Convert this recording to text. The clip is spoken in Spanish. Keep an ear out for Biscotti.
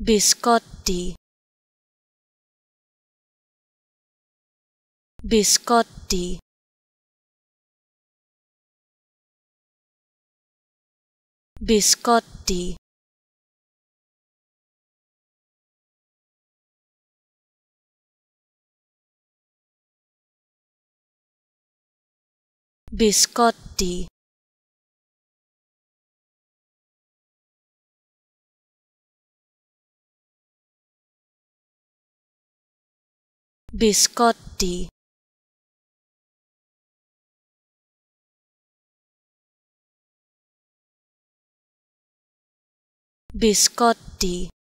Biscotti, Biscotti, Biscotti, Biscotti, Biscotti, Biscotti.